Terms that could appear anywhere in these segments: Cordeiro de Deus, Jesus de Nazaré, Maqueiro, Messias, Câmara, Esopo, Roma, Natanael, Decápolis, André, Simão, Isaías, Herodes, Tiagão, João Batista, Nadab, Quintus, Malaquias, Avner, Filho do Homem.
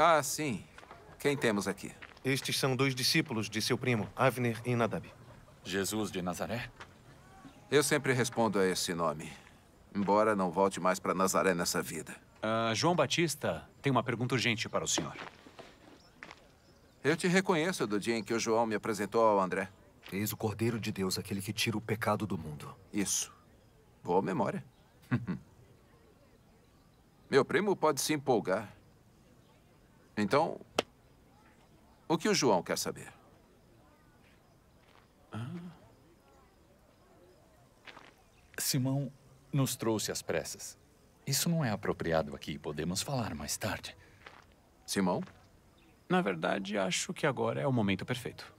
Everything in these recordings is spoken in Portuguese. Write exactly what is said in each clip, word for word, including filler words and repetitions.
Ah, sim. Quem temos aqui? Estes são dois discípulos de seu primo, Avner e Nadab. Jesus de Nazaré? Eu sempre respondo a esse nome, embora não volte mais para Nazaré nessa vida. Uh, João Batista tem uma pergunta urgente para o senhor. Eu te reconheço do dia em que o João me apresentou ao André. Eis o Cordeiro de Deus, aquele que tira o pecado do mundo. Isso. Boa memória. Meu primo pode se empolgar. Então, o que o João quer saber? Ah. Simão nos trouxe às pressas. Isso não é apropriado aqui. Podemos falar mais tarde. Simão? Na verdade, acho que agora é o momento perfeito.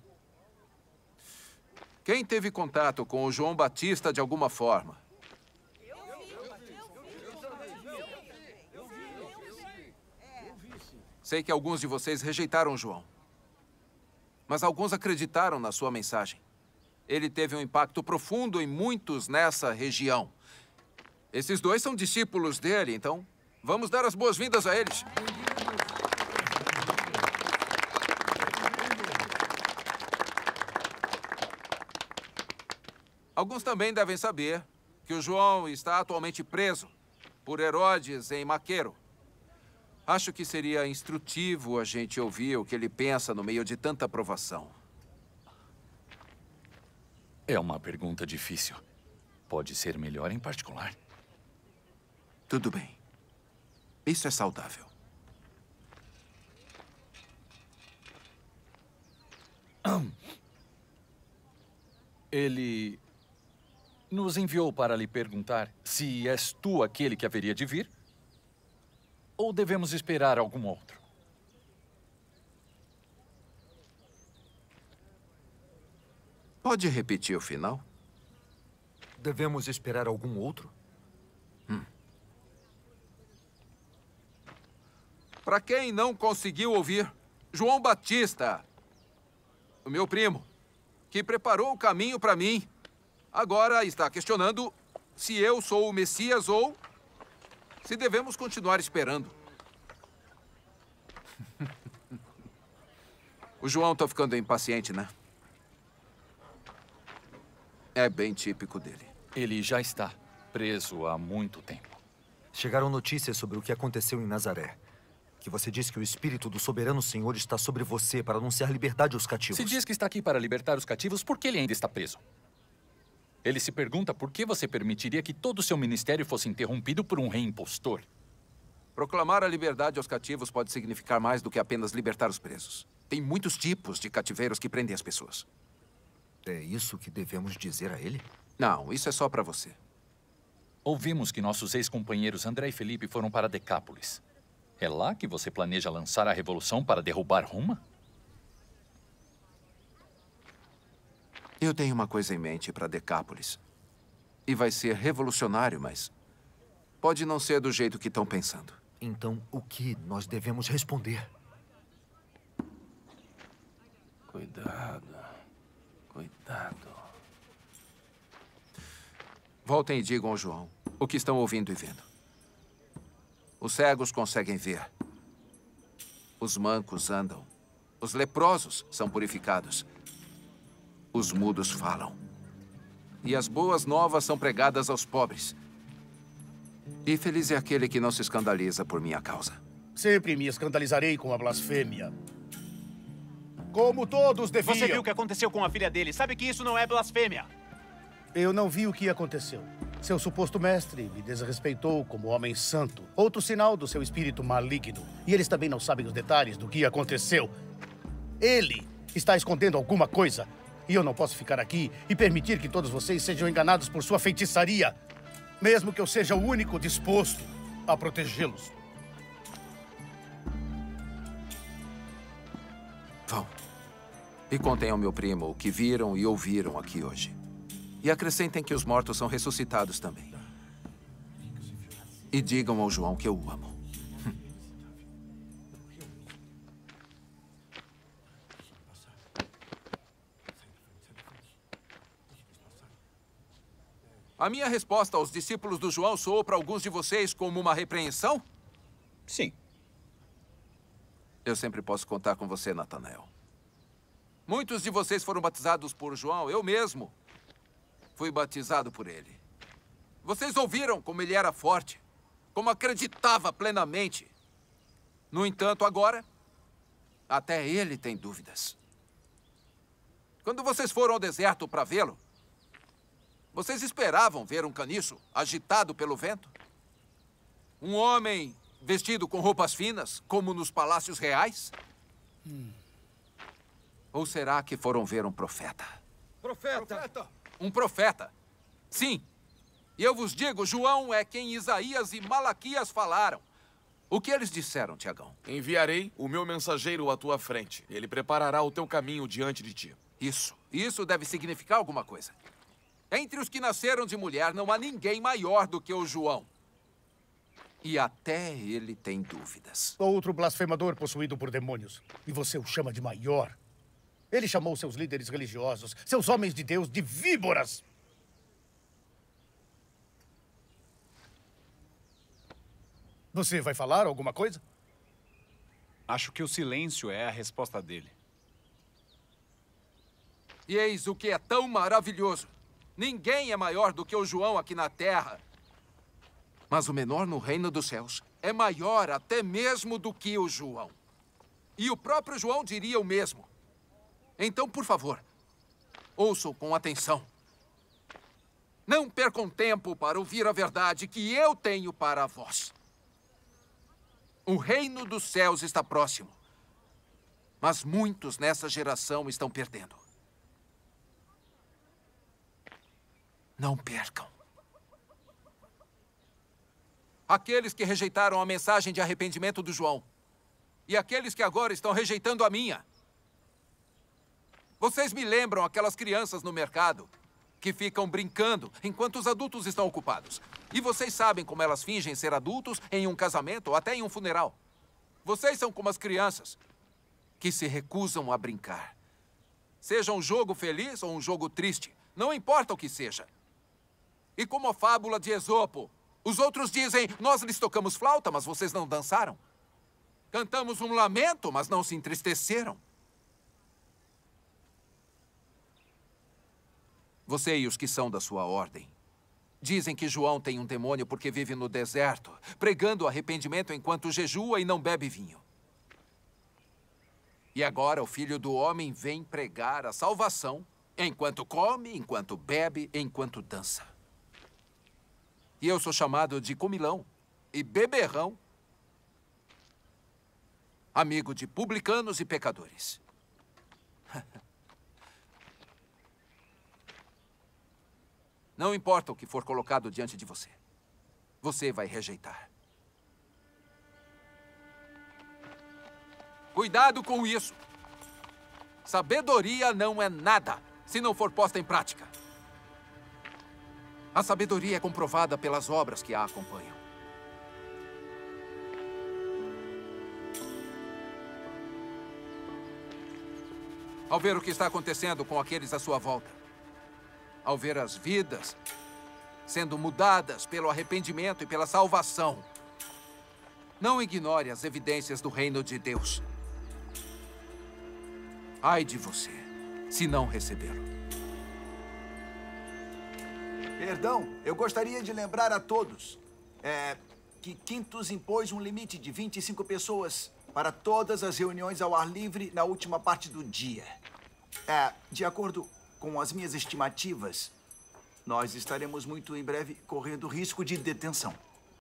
Quem teve contato com o João Batista de alguma forma? Eu vi. Eu vi. Sei que alguns de vocês rejeitaram João. Mas alguns acreditaram na sua mensagem. Ele teve um impacto profundo em muitos nessa região. Esses dois são discípulos dele, então vamos dar as boas-vindas a eles. Alguns também devem saber que o João está atualmente preso por Herodes em Maqueiro. Acho que seria instrutivo a gente ouvir o que ele pensa no meio de tanta aprovação. É uma pergunta difícil. Pode ser melhor em particular. Tudo bem. Isso é saudável. Ele nos enviou para lhe perguntar se és tu aquele que haveria de vir ou devemos esperar algum outro. Pode repetir o final? Devemos esperar algum outro? Hum. Para quem não conseguiu ouvir, João Batista, o meu primo, que preparou o caminho para mim, agora está questionando se eu sou o Messias ou se devemos continuar esperando. O João tá ficando impaciente, né? É bem típico dele. Ele já está preso há muito tempo. Chegaram notícias sobre o que aconteceu em Nazaré. Que você diz que o Espírito do Soberano Senhor está sobre você para anunciar liberdade aos cativos. Se diz que está aqui para libertar os cativos, por que ele ainda está preso? Ele se pergunta por que você permitiria que todo o seu ministério fosse interrompido por um rei impostor. Proclamar a liberdade aos cativos pode significar mais do que apenas libertar os presos. Tem muitos tipos de cativeiros que prendem as pessoas. É isso que devemos dizer a ele? Não, isso é só para você. Ouvimos que nossos ex-companheiros André e Felipe foram para Decápolis. É lá que você planeja lançar a revolução para derrubar Roma? Eu tenho uma coisa em mente para Decápolis. E vai ser revolucionário, mas pode não ser do jeito que estão pensando. Então, o que nós devemos responder? Cuidado. Cuidado. Voltem e digam ao João o que estão ouvindo e vendo. Os cegos conseguem ver. Os mancos andam. Os leprosos são purificados. Os mudos falam. E as boas novas são pregadas aos pobres. E feliz é aquele que não se escandaliza por minha causa. Sempre me escandalizarei com a blasfêmia. Como todos deviam. Você viu o que aconteceu com a filha dele. Sabe que isso não é blasfêmia. Eu não vi o que aconteceu. Seu suposto mestre me desrespeitou como homem santo. Outro sinal do seu espírito maligno. E eles também não sabem os detalhes do que aconteceu. Ele está escondendo alguma coisa. E eu não posso ficar aqui e permitir que todos vocês sejam enganados por sua feitiçaria. Mesmo que eu seja o único disposto a protegê-los. Vão. E contem ao meu primo o que viram e ouviram aqui hoje. E acrescentem que os mortos são ressuscitados também. E digam ao João que eu o amo. A minha resposta aos discípulos do João soou para alguns de vocês como uma repreensão? Sim. Eu sempre posso contar com você, Natanael. Muitos de vocês foram batizados por João, eu mesmo fui batizado por ele. Vocês ouviram como ele era forte, como acreditava plenamente. No entanto, agora, até ele tem dúvidas. Quando vocês foram ao deserto para vê-lo, vocês esperavam ver um caniço agitado pelo vento? Um homem vestido com roupas finas, como nos palácios reais? Hum. Ou será que foram ver um profeta? Profeta! Profeta. Um profeta. Sim. E eu vos digo, João é quem Isaías e Malaquias falaram. O que eles disseram, Tiagão? Enviarei o meu mensageiro à tua frente. Ele preparará o teu caminho diante de ti. Isso. Isso deve significar alguma coisa. Entre os que nasceram de mulher, não há ninguém maior do que o João. E até ele tem dúvidas. Outro blasfemador possuído por demônios. E você o chama de maior? Ele chamou seus líderes religiosos, seus homens de Deus, de víboras. Você vai falar alguma coisa? Acho que o silêncio é a resposta dele. E eis o que é tão maravilhoso. Ninguém é maior do que o João aqui na terra. Mas o menor no reino dos céus é maior até mesmo do que o João. E o próprio João diria o mesmo. Então, por favor, ouçam com atenção. Não percam tempo para ouvir a verdade que eu tenho para vós. O reino dos céus está próximo, mas muitos nessa geração estão perdendo. Não percam. Aqueles que rejeitaram a mensagem de arrependimento do João e aqueles que agora estão rejeitando a minha. Vocês me lembram aquelas crianças no mercado que ficam brincando enquanto os adultos estão ocupados. E vocês sabem como elas fingem ser adultos em um casamento ou até em um funeral. Vocês são como as crianças que se recusam a brincar. Seja um jogo feliz ou um jogo triste, não importa o que seja. E como a fábula de Esopo, os outros dizem, nós lhes tocamos flauta, mas vocês não dançaram. Cantamos um lamento, mas não se entristeceram. Você e os que são da sua ordem dizem que João tem um demônio porque vive no deserto, pregando arrependimento enquanto jejua e não bebe vinho. E agora o Filho do Homem vem pregar a salvação enquanto come, enquanto bebe, enquanto dança. E eu sou chamado de comilão e beberrão, amigo de publicanos e pecadores. Não importa o que for colocado diante de você, você vai rejeitar. Cuidado com isso. Sabedoria não é nada se não for posta em prática. A sabedoria é comprovada pelas obras que a acompanham. Ao ver o que está acontecendo com aqueles à sua volta, ao ver as vidas sendo mudadas pelo arrependimento e pela salvação, não ignore as evidências do reino de Deus. Ai de você, se não recebê-lo. Perdão, eu gostaria de lembrar a todos é, que Quintus impôs um limite de vinte e cinco pessoas para todas as reuniões ao ar livre na última parte do dia. É, de acordo com as minhas estimativas, nós estaremos muito em breve correndo risco de detenção.